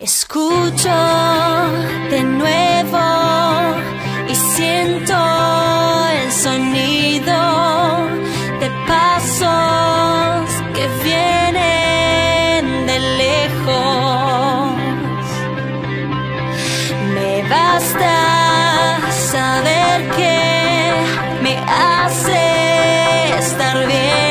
Escucho de nuevo y siento el sonido de pasos que vienen de lejos. Me basta saber que me hace estar bien.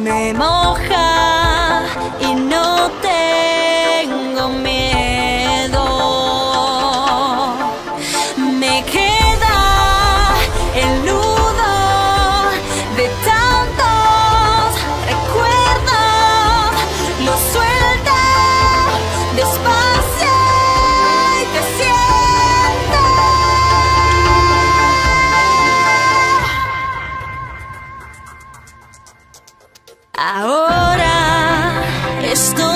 Me moja y no tengo miedo. Me queda el nudo de tantos recuerdos. Lo suelta despacio y te siento. Ahora estoy